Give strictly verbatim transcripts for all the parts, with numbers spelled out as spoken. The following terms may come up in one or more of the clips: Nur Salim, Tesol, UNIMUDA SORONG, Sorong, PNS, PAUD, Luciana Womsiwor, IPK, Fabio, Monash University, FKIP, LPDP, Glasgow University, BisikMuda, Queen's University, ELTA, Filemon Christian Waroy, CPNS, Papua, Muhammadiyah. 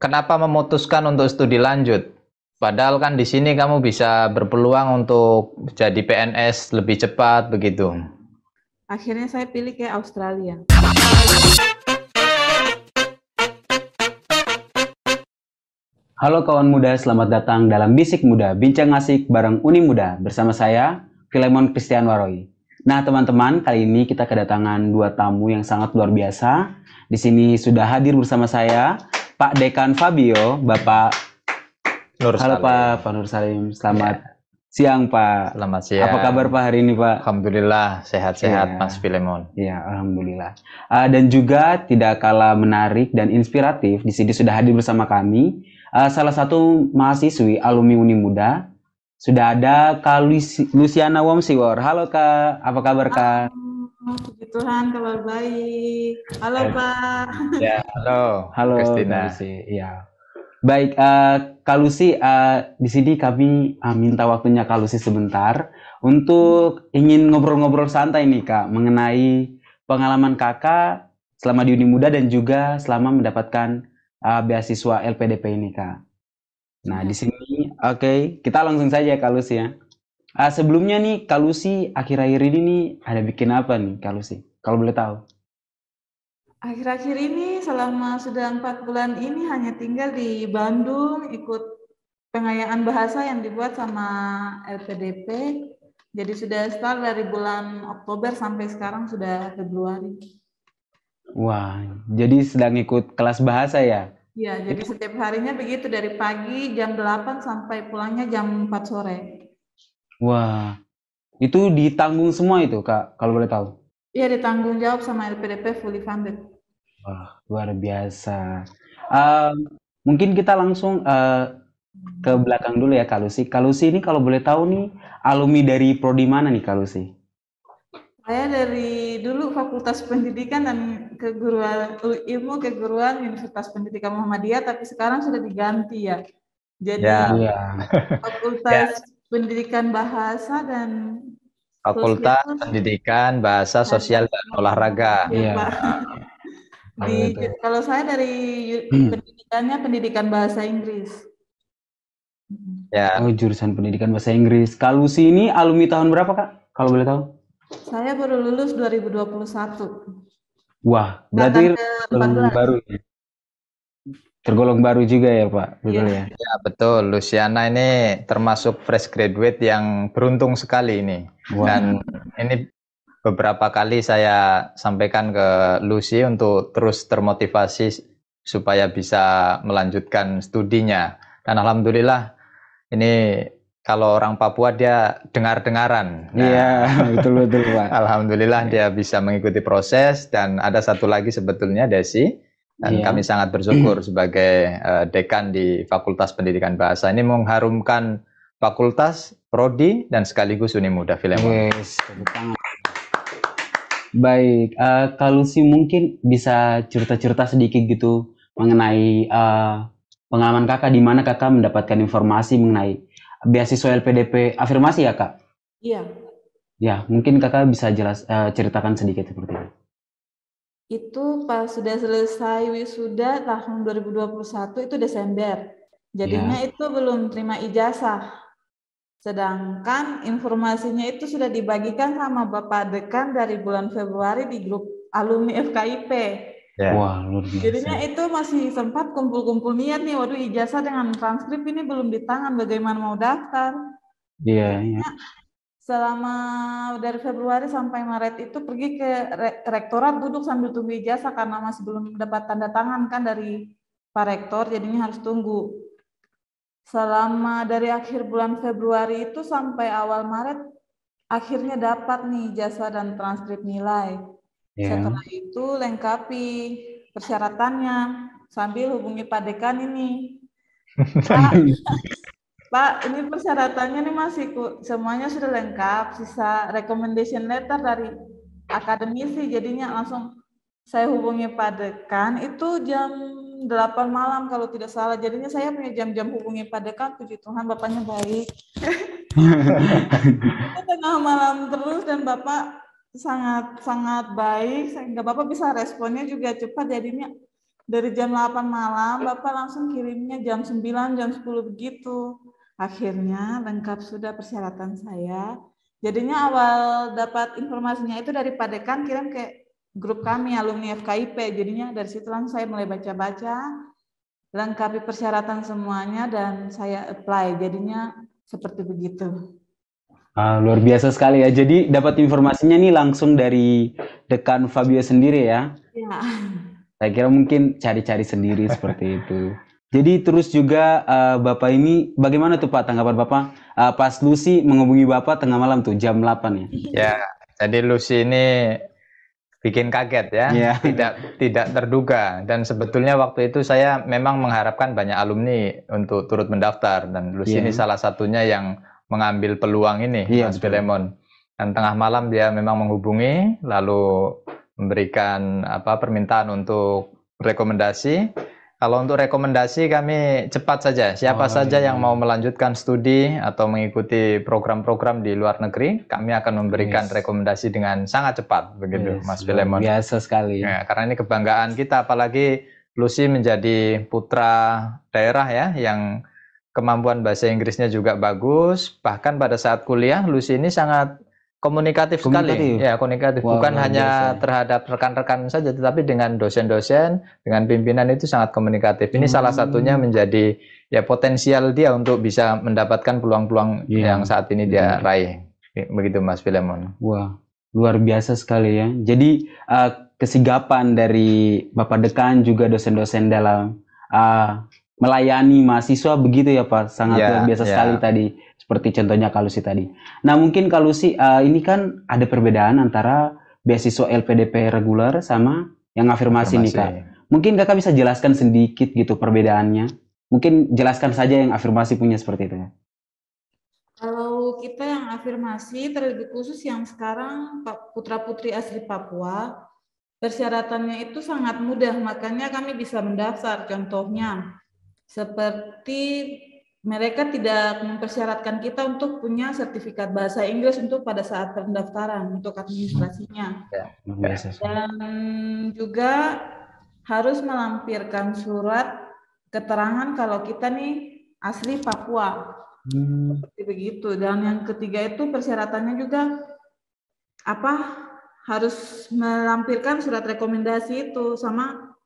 kenapa memutuskan untuk studi lanjut? Padahal kan di sini kamu bisa berpeluang untuk jadi P N S lebih cepat begitu. Akhirnya saya pilih ke Australia. Halo kawan muda, selamat datang dalam Bisik Muda, bincang asik bareng Uni Muda bersama saya Filemon Christian Waroy. Nah teman-teman, kali ini kita kedatangan dua tamu yang sangat luar biasa. Di sini sudah hadir bersama saya Pak Dekan Fabio, Bapak Nur Salim. Halo Pak, Pak Nur Salim. Selamat ya. siang Pak. Selamat siang. Apa kabar Pak hari ini Pak? Alhamdulillah sehat-sehat ya. Mas Filemon. Iya, alhamdulillah. Uh, dan juga tidak kalah menarik dan inspiratif, di sini sudah hadir bersama kami uh, salah satu mahasiswi alumni Uni Muda. Sudah ada Kak Luciana Womsiwor. Halo Kak, apa kabar Kak? Halo, puji Tuhan kabar baik. Halo eh. Pak. Ya, halo. Halo Kristina. Iya. Baik, uh, Kak Lucy, uh, di sini kami uh, minta waktunya Kak Lucy sebentar untuk ingin ngobrol-ngobrol santai nih Kak, mengenai pengalaman Kakak selama di Uni Muda dan juga selama mendapatkan uh, beasiswa L P D P ini Kak. Nah, di sini, oke, okay, kita langsung saja Kak Lucy ya. Uh, sebelumnya nih Kak Lucy, akhir-akhir ini nih ada bikin apa nih Kak Lucy, kalau boleh tahu? Akhir-akhir ini selama sudah empat bulan ini hanya tinggal di Bandung, ikut pengayaan bahasa yang dibuat sama L P D P. Jadi sudah start dari bulan Oktober sampai sekarang sudah Februari. Wah, jadi sedang ikut kelas bahasa ya? Iya, jadi setiap harinya begitu, dari pagi jam delapan sampai pulangnya jam empat sore. Wah, itu ditanggung semua itu Kak, kalau boleh tahu? Iya, ditanggung jawab sama L P D P fully funded. Wah, luar biasa. Uh, mungkin kita langsung uh, ke belakang dulu ya Kak Lucy. Kak Lucy ini kalau boleh tahu nih, alumni dari prodi mana nih Kak Lucy? Saya dari dulu Fakultas Pendidikan dan Keguruan Ilmu Keguruan Universitas Pendidikan Muhammadiyah, tapi sekarang sudah diganti ya. Jadi ya. Fakultas ya. Pendidikan Bahasa dan Fakultas Pendidikan Bahasa Sosial dan Olahraga. Iya. Di, kalau saya dari pendidikannya pendidikan bahasa Inggris. Ya. Oh, jurusan pendidikan bahasa Inggris. Kak Lucy ini alumni tahun berapa Kak? Kalau boleh tahu? Saya baru lulus dua ribu dua puluh satu. Wah, berarti tergolong baru ya? Tergolong baru juga ya Pak? Betul ya. Ya betul. Luciana ini termasuk fresh graduate yang beruntung sekali ini. Wow. Dan ini beberapa kali saya sampaikan ke Lucy untuk terus termotivasi supaya bisa melanjutkan studinya. Dan alhamdulillah ini kalau orang Papua dia dengar-dengaran. Iya, nah, betul-betul Pak. Alhamdulillah dia bisa mengikuti proses, dan ada satu lagi sebetulnya Desi. Dan iya. Kami sangat bersyukur sebagai uh, dekan di Fakultas Pendidikan Bahasa ini mengharumkan fakultas, prodi, dan sekaligus Uni Muda Filemon. Yes, baik, uh, Kak Lucy mungkin bisa cerita-cerita sedikit gitu mengenai uh, pengalaman Kakak di mana Kakak mendapatkan informasi mengenai beasiswa L P D P afirmasi ya Kak? Iya. Ya, mungkin Kakak bisa jelas uh, ceritakan sedikit seperti itu. Itu pas sudah selesai wisuda tahun dua ribu dua puluh satu itu Desember. Jadinya ya. Itu belum terima ijazah. Sedangkan informasinya itu sudah dibagikan sama Bapak Dekan dari bulan Februari di grup alumni F K I P. Yeah. Wah, luar biasa. Jadinya itu masih sempat kumpul-kumpul niat nih, waduh ijazah dengan transkrip ini belum di tangan, bagaimana mau daftar? Iya. Yeah, yeah. Selama dari Februari sampai Maret itu pergi ke rektorat duduk sambil tunggu ijazah karena masih belum dapat tanda tangan kan dari Pak Rektor, jadinya harus tunggu. Selama dari akhir bulan Februari itu sampai awal Maret, akhirnya dapat nih jasa dan transkrip nilai. Yeah. Setelah itu lengkapi persyaratannya sambil hubungi Pak Dekan ini. Pak, Pak, ini persyaratannya nih masih semuanya sudah lengkap, sisa recommendation letter dari akademisi, jadinya langsung saya hubungi Pak Dekan itu jam delapan malam kalau tidak salah, jadinya saya punya jam-jam hubungi Pak Dekan, puji Tuhan bapaknya baik. Tengah malam terus dan bapak sangat-sangat baik, sehingga bapak bisa responnya juga cepat, jadinya dari jam delapan malam, Bapak langsung kirimnya jam sembilan, jam sepuluh begitu. Akhirnya lengkap sudah persyaratan saya. Jadinya awal dapat informasinya itu dari Pak Dekan kirim ke grup kami alumni F K I P. Jadinya dari situ langsung saya mulai baca-baca, lengkapi persyaratan semuanya dan saya apply. Jadinya seperti begitu. Ah, luar biasa sekali ya. Jadi dapat informasinya nih langsung dari Dekan Fabio sendiri ya. Iya. Saya kira mungkin cari-cari sendiri seperti itu. Jadi terus juga uh, Bapak ini, bagaimana tuh Pak tanggapan Bapak? Uh, pas Lucy menghubungi Bapak tengah malam tuh, jam delapan ya? Ya, jadi Lucy ini bikin kaget ya, yeah. tidak tidak terduga. Dan sebetulnya waktu itu saya memang mengharapkan banyak alumni untuk turut mendaftar. Dan Lucy yeah. ini salah satunya yang mengambil peluang ini, yeah, Mas Filemon. Dan tengah malam dia memang menghubungi, lalu memberikan apa permintaan untuk rekomendasi. Kalau untuk rekomendasi kami cepat saja, siapa oh, saja iya. yang mau melanjutkan studi atau mengikuti program-program di luar negeri, kami akan memberikan yes. rekomendasi dengan sangat cepat, begitu yes, Mas Filemon. Biasa sekali. Ya, karena ini kebanggaan kita, apalagi Lucy menjadi putra daerah ya, yang kemampuan bahasa Inggrisnya juga bagus, bahkan pada saat kuliah Lucy ini sangat komunikatif, komunikatif sekali, ya komunikatif. Wow, bukan hanya biasa. Terhadap rekan-rekan saja, tetapi dengan dosen-dosen, dengan pimpinan itu sangat komunikatif. Ini hmm. salah satunya menjadi ya potensial dia untuk bisa mendapatkan peluang-peluang yeah. yang saat ini dia yeah. raih. Begitu Mas Filemon. Wah, luar biasa sekali ya. Jadi uh, kesigapan dari Bapak Dekan juga dosen-dosen dalam uh, melayani mahasiswa begitu ya Pak, sangat yeah, luar biasa yeah. sekali tadi. Seperti contohnya Kalusi tadi. Nah mungkin Kalusi uh, ini kan ada perbedaan antara beasiswa L P D P reguler sama yang afirmasi, afirmasi nih Kak. Mungkin Kakak bisa jelaskan sedikit gitu perbedaannya. Mungkin jelaskan saja yang afirmasi punya seperti itu. Kalau kita yang afirmasi terlebih khusus yang sekarang putra-putri asli Papua, persyaratannya itu sangat mudah, makanya kami bisa mendaftar. Contohnya seperti mereka tidak mempersyaratkan kita untuk punya sertifikat bahasa Inggris untuk pada saat pendaftaran untuk administrasinya. Dan juga harus melampirkan surat keterangan kalau kita nih asli Papua. Hmm. Seperti begitu. Dan yang ketiga itu persyaratannya juga apa harus melampirkan surat rekomendasi itu sama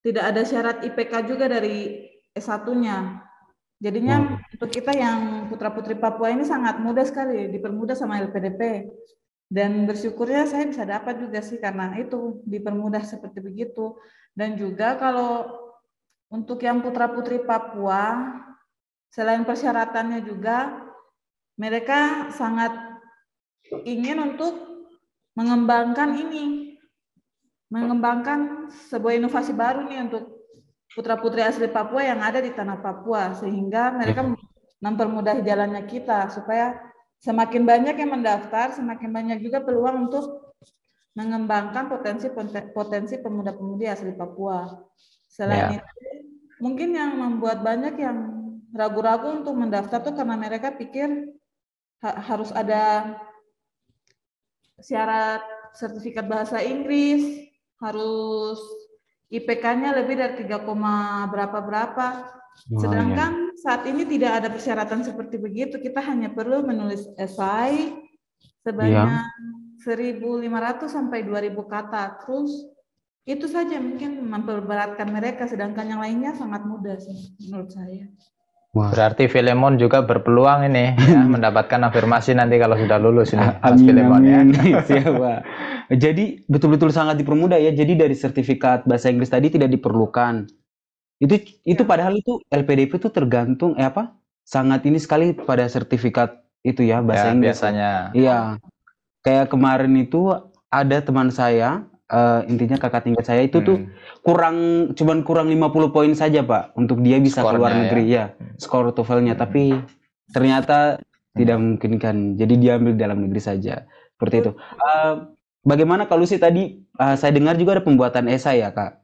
tidak ada syarat I P K juga dari S satu-nya. Jadinya hmm. untuk kita yang putra-putri Papua ini sangat mudah sekali, dipermudah sama L P D P. Dan bersyukurnya saya bisa dapat juga sih karena itu dipermudah seperti begitu. Dan juga kalau untuk yang putra-putri Papua, selain persyaratannya juga, mereka sangat ingin untuk mengembangkan ini, mengembangkan sebuah inovasi baru nih untuk putra-putri asli Papua yang ada di tanah Papua, sehingga mereka mempermudah jalannya kita supaya semakin banyak yang mendaftar, semakin banyak juga peluang untuk mengembangkan potensi-potensi pemuda-pemudi asli Papua. Selain ya. itu, mungkin yang membuat banyak yang ragu-ragu untuk mendaftar tuh karena mereka pikir ha- harus ada syarat sertifikat bahasa Inggris, harus I P K-nya lebih dari tiga, berapa-berapa. Wow, sedangkan ya. saat ini tidak ada persyaratan seperti begitu. Kita hanya perlu menulis esai sebanyak ya. seribu lima ratus sampai dua ribu kata. Terus itu saja mungkin memperberatkan mereka. Sedangkan yang lainnya sangat mudah sih menurut saya. Wow. Berarti Filemon juga berpeluang ini ya, mendapatkan afirmasi nanti kalau sudah lulus ini. Mas Filemon ya. Jadi betul-betul sangat dipermudah ya. Jadi dari sertifikat bahasa Inggris tadi tidak diperlukan. Itu itu ya. padahal itu L P D P itu tergantung eh apa? Sangat ini sekali pada sertifikat itu ya bahasa ya, Inggris. Biasanya. Iya. Kayak kemarin itu ada teman saya Uh, intinya kakak tingkat saya itu hmm. tuh kurang cuman kurang lima puluh poin saja Pak untuk dia bisa Skornya, keluar negeri ya, ya skor TOEFL-nya hmm. tapi ternyata hmm. tidak memungkinkan, jadi dia ambil dalam negeri saja seperti itu. Uh, bagaimana kalau sih tadi uh, saya dengar juga ada pembuatan esai ya Kak.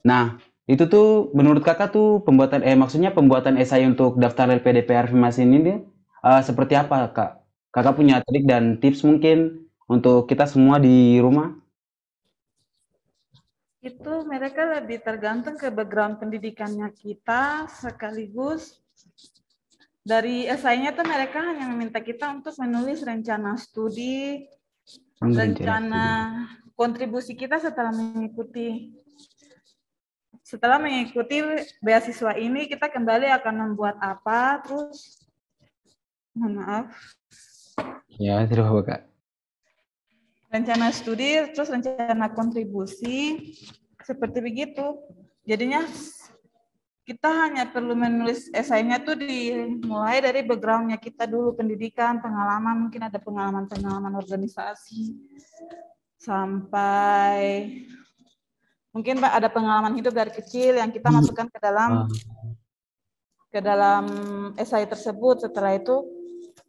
Nah itu tuh menurut kakak tuh pembuatan eh maksudnya pembuatan esai untuk daftar L P D P afirmasi ini dia uh, seperti apa Kak? Kakak punya trik dan tips mungkin untuk kita semua di rumah? itu mereka lebih tergantung ke background pendidikannya kita, sekaligus dari esainya tuh mereka hanya meminta kita untuk menulis rencana studi, rencana kontribusi kita setelah mengikuti setelah mengikuti beasiswa ini kita kembali akan membuat apa, terus mohon maaf ya tidak apa Kak. Rencana studi, terus rencana kontribusi, seperti begitu. Jadinya kita hanya perlu menulis esainya tuh dimulai dari backgroundnya kita dulu, pendidikan, pengalaman, mungkin ada pengalaman-pengalaman organisasi, sampai mungkin ada pengalaman hidup dari kecil yang kita masukkan ke dalam ke dalam esai tersebut. Setelah itu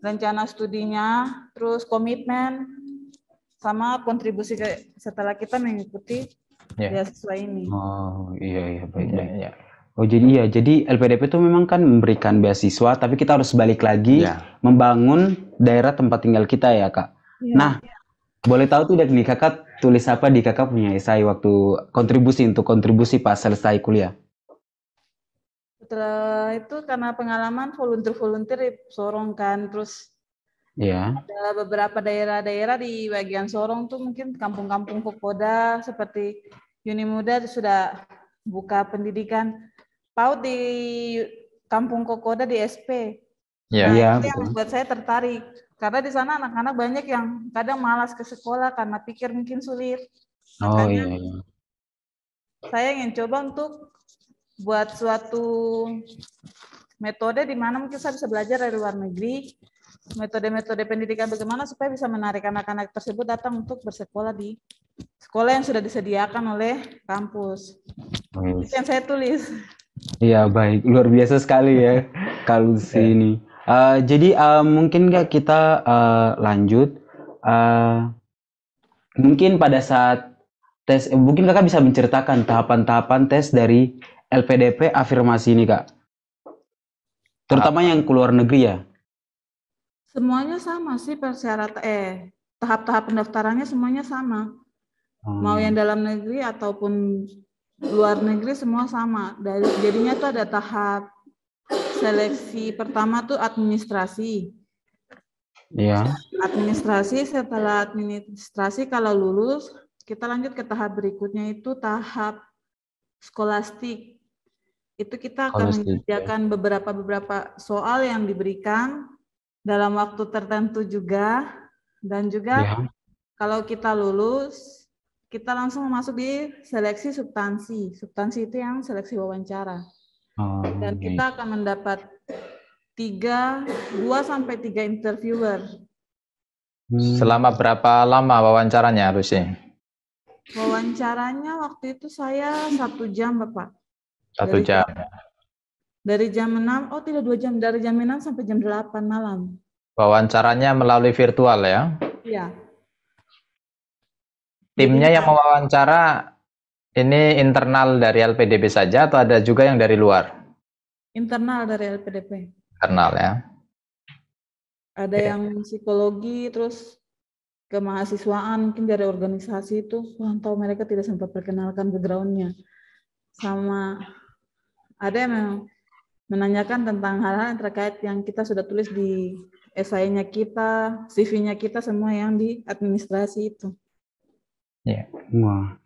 rencana studinya, terus komitmen, sama kontribusi ke, setelah kita mengikuti yeah. beasiswa ini. Oh iya iya baik baik ya. Oh jadi ya jadi L P D P itu memang kan memberikan beasiswa, tapi kita harus balik lagi yeah. membangun daerah tempat tinggal kita ya Kak. Yeah, nah yeah. boleh tahu tidak nih Kakak tulis apa di Kakak punya esai waktu kontribusi untuk kontribusi pas selesai kuliah? Setelah itu karena pengalaman volunteer volunteer di Sorong kan, terus ya. Ada beberapa daerah-daerah di bagian Sorong tuh mungkin kampung-kampung Kokoda seperti Unimuda sudah buka pendidikan PAUD di kampung Kokoda di S P. Ya. Nah, ya, itu yang membuat saya tertarik karena di sana anak-anak banyak yang kadang malas ke sekolah karena pikir mungkin sulit. Oh makanya iya. Saya ingin coba untuk buat suatu metode di mana mungkin saya bisa belajar dari luar negeri. Metode-metode pendidikan bagaimana supaya bisa menarik anak-anak tersebut datang untuk bersekolah di sekolah yang sudah disediakan oleh kampus. Baik. Itu yang saya tulis. Iya baik, luar biasa sekali ya kalau sini. Uh, jadi uh, mungkin nggak kita uh, lanjut? Uh, mungkin pada saat tes, eh, mungkin Kakak bisa menceritakan tahapan-tahapan tes dari L P D P afirmasi ini Kak, terutama yang ke luar negeri ya. Semuanya sama sih persyaratan, eh tahap-tahap pendaftarannya semuanya sama. Hmm. Mau yang dalam negeri ataupun luar negeri semua sama. Dari, jadinya tuh ada tahap seleksi pertama tuh administrasi. Iya. Administrasi, setelah administrasi kalau lulus kita lanjut ke tahap berikutnya itu tahap skolastik. Itu kita akan mengerjakan beberapa-beberapa soal yang diberikan dalam waktu tertentu juga, dan juga ya. Kalau kita lulus, kita langsung masuk di seleksi substansi. Substansi itu yang seleksi wawancara. Oh, dan okay. kita akan mendapat tiga, dua sampai tiga interviewer. Selama berapa lama wawancaranya harusnya? Wawancaranya waktu itu saya satu jam, Bapak. Satu jam. Dari jam enam, oh tidak dua jam, dari jam enam sampai jam delapan malam. Wawancaranya melalui virtual ya? Iya. Timnya jadi, yang mewawancara ini internal dari L P D P saja atau ada juga yang dari luar? Internal dari L P D P. Internal ya. Ada okay. yang psikologi, terus kemahasiswaan, mungkin dari organisasi itu, tahu mereka tidak sempat perkenalkan backgroundnya. Sama ada yang memang menanyakan tentang hal-hal yang terkait yang kita sudah tulis di esainya kita, C V-nya kita, semua yang di administrasi itu. Ya, wah.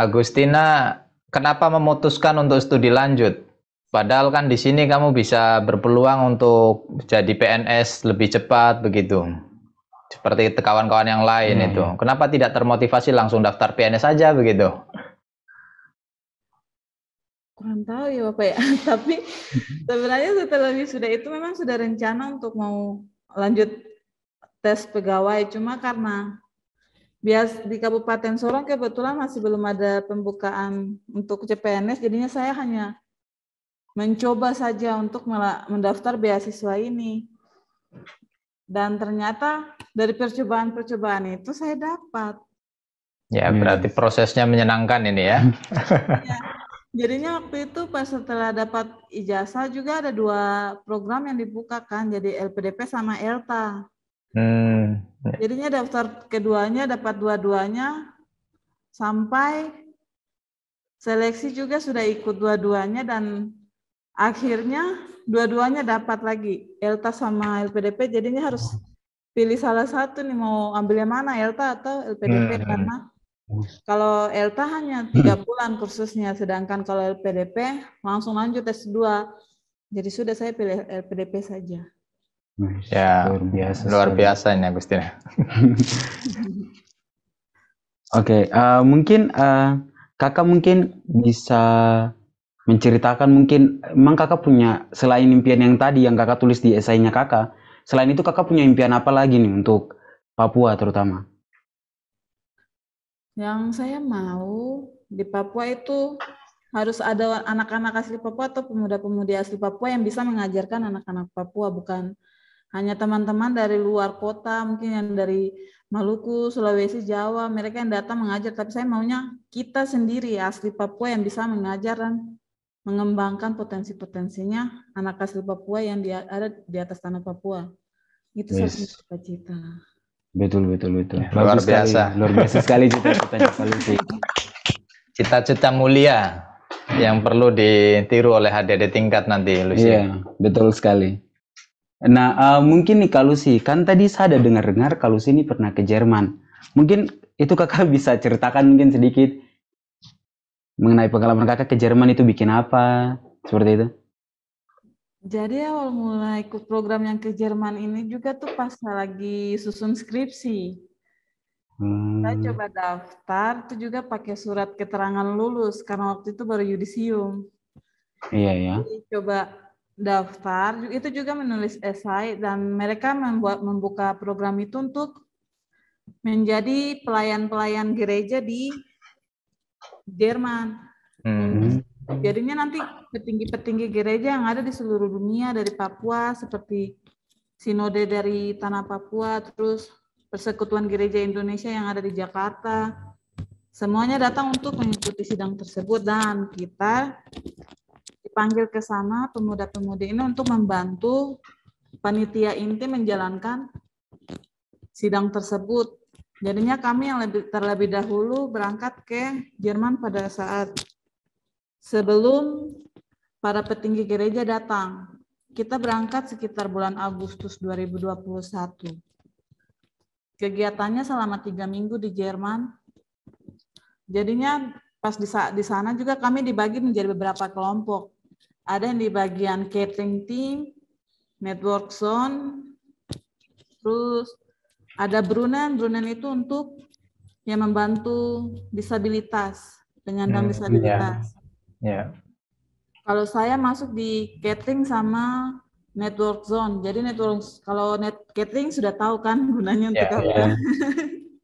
Agustina, kenapa memutuskan untuk studi lanjut? Padahal kan di sini kamu bisa berpeluang untuk jadi P N S lebih cepat begitu. Seperti kawan-kawan yang lain hmm. itu. Kenapa tidak termotivasi langsung daftar P N S saja begitu? Kurang tahu ya Bapak ya, tapi sebenarnya setelah wisuda itu memang sudah rencana untuk mau lanjut tes pegawai, cuma karena bias di Kabupaten Sorong kebetulan masih belum ada pembukaan untuk C P N S, jadinya saya hanya mencoba saja untuk mendaftar beasiswa ini. Dan ternyata dari percobaan-percobaan itu saya dapat. Ya berarti prosesnya menyenangkan ini ya. Ya. Jadinya waktu itu pas setelah dapat ijazah juga ada dua program yang dibuka kan, jadi L P D P sama ELTA. Hmm. Jadinya daftar keduanya, dapat dua-duanya, sampai seleksi juga sudah ikut dua-duanya, dan akhirnya dua-duanya dapat lagi, ELTA sama L P D P. Jadinya harus pilih salah satu nih, mau ambil yang mana, ELTA atau L P D P, karena kalau ELTA hanya tiga bulan kursusnya, sedangkan kalau L P D P langsung lanjut S dua. Jadi sudah saya pilih L P D P saja. Ya, luar biasa. Luar biasa ini Agustina. Oke, okay, uh, mungkin uh, kakak mungkin bisa menceritakan, mungkin emang kakak punya, selain impian yang tadi yang kakak tulis di esainya kakak, selain itu kakak punya impian apa lagi nih untuk Papua terutama? Yang saya mau di Papua itu harus ada anak-anak asli Papua atau pemuda-pemudi asli Papua yang bisa mengajarkan anak-anak Papua, bukan hanya teman-teman dari luar kota, mungkin yang dari Maluku, Sulawesi, Jawa, mereka yang datang mengajar, tapi saya maunya kita sendiri asli Papua yang bisa mengajar dan mengembangkan potensi-potensinya anak asli Papua yang ada di atas tanah Papua. Itu yes. Satu cita-cita. Betul, betul, betul. Ya, luar biasa. Sekali, luar biasa sekali cita-citanya. Cita-cita mulia yang perlu ditiru oleh adik-adik tingkat nanti, Lucia. Iya, betul sekali. Nah, uh, mungkin nih Kak Lucy, kan tadi saya ada dengar-dengar Kak Lucy ini pernah ke Jerman. Mungkin itu kakak bisa ceritakan mungkin sedikit mengenai pengalaman kakak ke Jerman itu bikin apa, seperti itu. Jadi awal mulai ikut program yang ke Jerman ini juga tuh pas lagi susun skripsi. Hmm. Saya coba daftar, itu juga pakai surat keterangan lulus, karena waktu itu baru yudisium. Iya, iya. Jadi coba daftar, itu juga menulis esai, dan mereka membuat membuka program itu untuk menjadi pelayan-pelayan gereja di Jerman. Hmm. Jadinya nanti petinggi-petinggi gereja yang ada di seluruh dunia dari Papua, seperti sinode dari tanah Papua, terus persekutuan gereja Indonesia yang ada di Jakarta, semuanya datang untuk mengikuti sidang tersebut, dan kita dipanggil ke sana pemuda-pemudi ini untuk membantu panitia inti menjalankan sidang tersebut. Jadinya kami yang lebih, terlebih dahulu berangkat ke Jerman pada saat sebelum para petinggi gereja datang. Kita berangkat sekitar bulan Agustus dua ribu dua puluh satu. Kegiatannya selama tiga minggu di Jerman. Jadinya pas di sana juga kami dibagi menjadi beberapa kelompok. Ada yang di bagian catering team, network zone, terus ada Brunnen. Brunnen itu untuk yang membantu disabilitas, penyandang hmm, disabilitas. Yeah. Yeah. Kalau saya masuk di catering sama network zone, jadi network kalau net catering sudah tahu kan gunanya untuk yeah, apa? Iya yeah.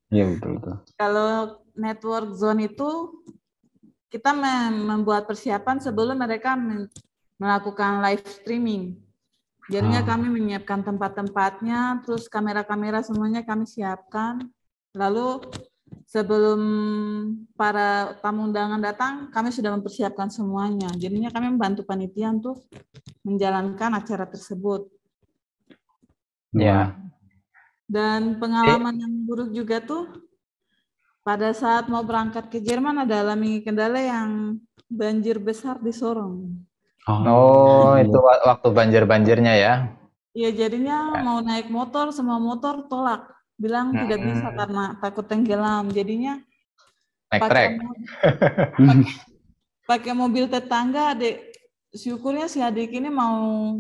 yeah, betul betul. Kalau network zone itu kita membuat persiapan sebelum mereka melakukan live streaming. Jadinya ah. kami menyiapkan tempat-tempatnya, terus kamera-kamera semuanya kami siapkan, lalu sebelum para tamu undangan datang, kami sudah mempersiapkan semuanya. Jadinya kami membantu panitia untuk menjalankan acara tersebut. Ya. Dan pengalaman eh. yang buruk juga tuh, pada saat mau berangkat ke Jerman ada alami kendala yang banjir besar di Sorong. Oh, itu waktu banjir-banjirnya ya? Iya, jadinya mau naik motor, semua motor tolak. Bilang hmm. tidak bisa karena takut tenggelam, jadinya pakai mobil, pakai, pakai mobil tetangga. Adik, syukurnya si adik ini mau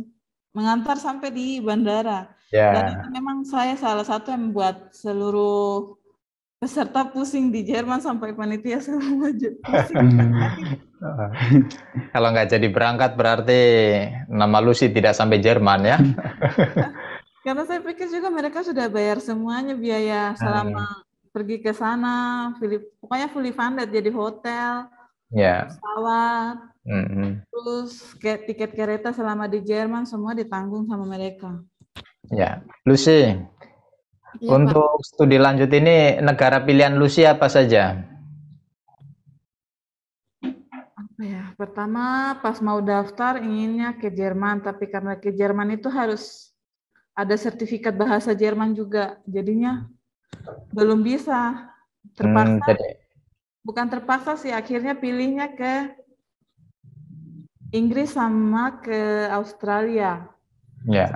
mengantar sampai di bandara. Yeah. Dan itu memang saya salah satu yang membuat seluruh peserta pusing di Jerman, sampai panitia semua pusing. Kalau nggak jadi berangkat berarti nama Lucy tidak sampai Jerman ya? Karena saya pikir juga mereka sudah bayar semuanya biaya selama hmm. pergi ke sana, pokoknya fully funded, jadi hotel, yeah. pesawat, mm-hmm. terus tiket kereta selama di Jerman semua ditanggung sama mereka. Ya, yeah. Lucy, yeah, untuk Pak. Studi lanjut ini negara pilihan Lucy apa saja? Apa ya? Pertama pas mau daftar inginnya ke Jerman, tapi karena ke Jerman itu harus ada sertifikat bahasa Jerman juga, jadinya belum bisa, terpaksa hmm, bukan terpaksa sih, akhirnya pilihnya ke Inggris sama ke Australia. Ya.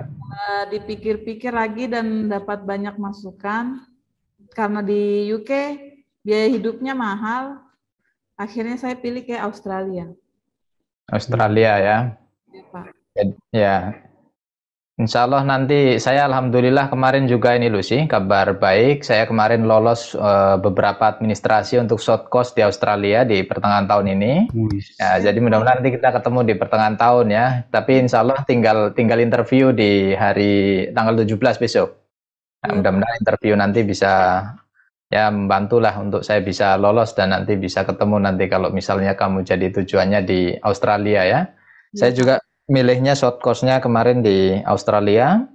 Yeah. Dipikir-pikir lagi dan dapat banyak masukan karena di U K biaya hidupnya mahal. Akhirnya saya pilih ke Australia. Australia ya. Ya, Pak. Ya. Insya Allah nanti saya alhamdulillah kemarin juga ini Lucy, kabar baik. Saya kemarin lolos uh, beberapa administrasi untuk short course di Australia di pertengahan tahun ini. Ya, jadi mudah-mudahan nanti kita ketemu di pertengahan tahun ya. Tapi insya Allah tinggal tinggal interview di hari tanggal tujuh belas besok. Nah, mudah-mudahan interview nanti bisa ya membantulah untuk saya bisa lolos dan nanti bisa ketemu nanti kalau misalnya kamu jadi tujuannya di Australia ya. Ya. Saya juga milihnya short course-nya kemarin di Australia.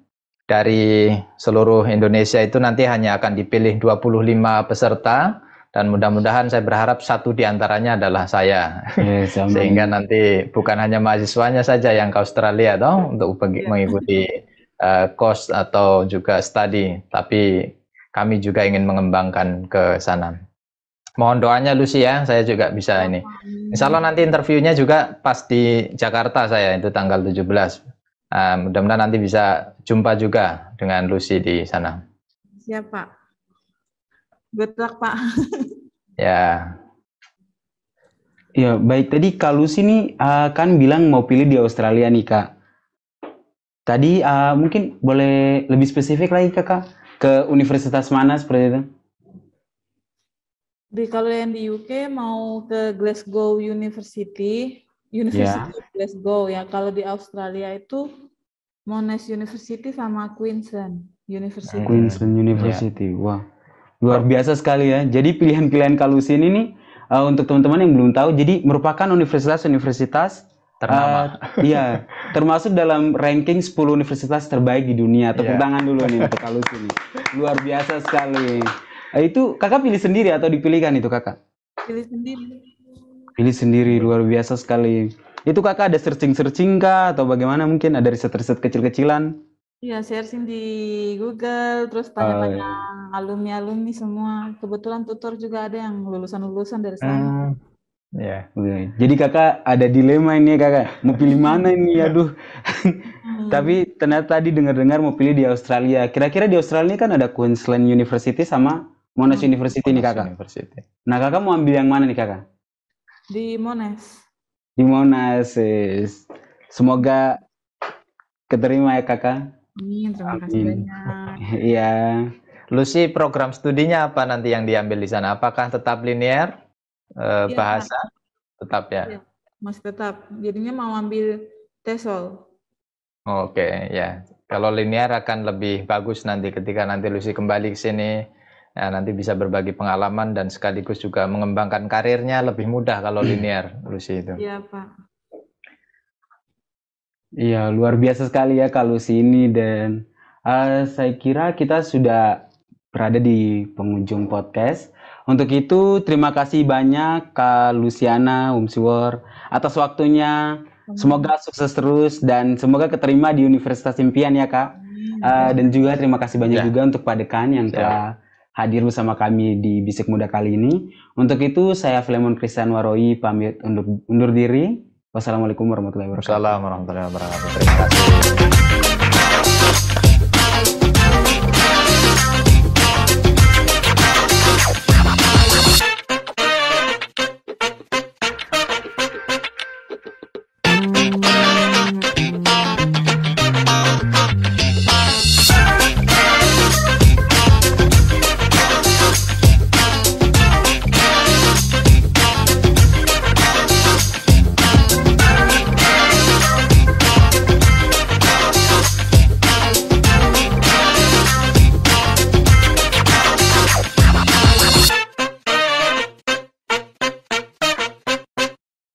Dari seluruh Indonesia itu nanti hanya akan dipilih dua puluh lima peserta dan mudah-mudahan saya berharap satu diantaranya adalah saya. Yes, sehingga nanti bukan hanya mahasiswanya saja yang ke Australia toh untuk mengikuti uh, course atau juga study, tapi kami juga ingin mengembangkan ke sana. Mohon doanya Lucy ya, saya juga bisa ini. Insya Allah nanti interviewnya juga pas di Jakarta saya, itu tanggal tujuh belas. Uh, mudah-mudahan nanti bisa jumpa juga dengan Lucy di sana. Siap Pak. Good luck Pak. Ya. Ya baik, tadi Kak Lucy nih uh, kan bilang mau pilih di Australia nih Kak. Tadi uh, mungkin boleh lebih spesifik lagi Kakak, ke universitas mana seperti itu? Di kalau yang di U K mau ke Glasgow University, University yeah. Glasgow ya. Kalau di Australia itu Monash University sama Queen's University. Queen's University, yeah. Wah luar biasa sekali ya. Jadi pilihan-pilihan Kalusi ini nih uh, untuk teman-teman yang belum tahu, jadi merupakan universitas-universitas ternama. Uh, iya, termasuk dalam ranking sepuluh universitas terbaik di dunia. Tepuk yeah. tangan dulu nih untuk Kalusi ini. Luar biasa sekali. Itu kakak pilih sendiri atau dipilihkan itu kakak? Pilih sendiri. Pilih sendiri, luar biasa sekali. Itu kakak ada searching-searching kah? Atau bagaimana mungkin? Ada riset-riset kecil-kecilan? Iya, searching di Google, terus tanya-tanya uh, alumni-alumni semua. Kebetulan tutor juga ada yang lulusan-lulusan dari sana. Uh, yeah. Okay. Jadi kakak ada dilema ini kakak. Mau pilih mana ini? Aduh. Tapi ternyata tadi dengar-dengar mau pilih di Australia. Kira-kira di Australia kan ada Queensland University sama Monash University nih kakak. University. Nah kakak mau ambil yang mana nih kakak? Di Monash. Di Monash. Semoga keterima ya kakak. Amin, terima kasih banyak. Iya. Lucy, program studinya apa nanti yang diambil di sana? Apakah tetap linear? Eh, ya, bahasa? Kak. Tetap ya? Ya? Masih tetap. Jadinya mau ambil Tesol. Oke okay, ya. Kalau linear akan lebih bagus nanti ketika nanti Lucy kembali ke sini. Ya, nanti bisa berbagi pengalaman dan sekaligus juga mengembangkan karirnya lebih mudah kalau linear, Lucy itu. Iya, Pak. Iya, luar biasa sekali ya Kak Lucy ini dan uh, saya kira kita sudah berada di penghujung podcast. Untuk itu terima kasih banyak Kak Luciana Womsiwor atas waktunya. Semoga sukses terus dan semoga keterima di Universitas Impian ya Kak. Uh, dan juga terima kasih banyak ya. Juga untuk Pak Dekan yang telah hadir bersama kami di Bisik Muda kali ini. Untuk itu saya Filemon Christian Waroy pamit undur, undur diri. Wassalamualaikum warahmatullahi wabarakatuh. Wassalamualaikum warahmatullahi wabarakatuh. Terima kasih.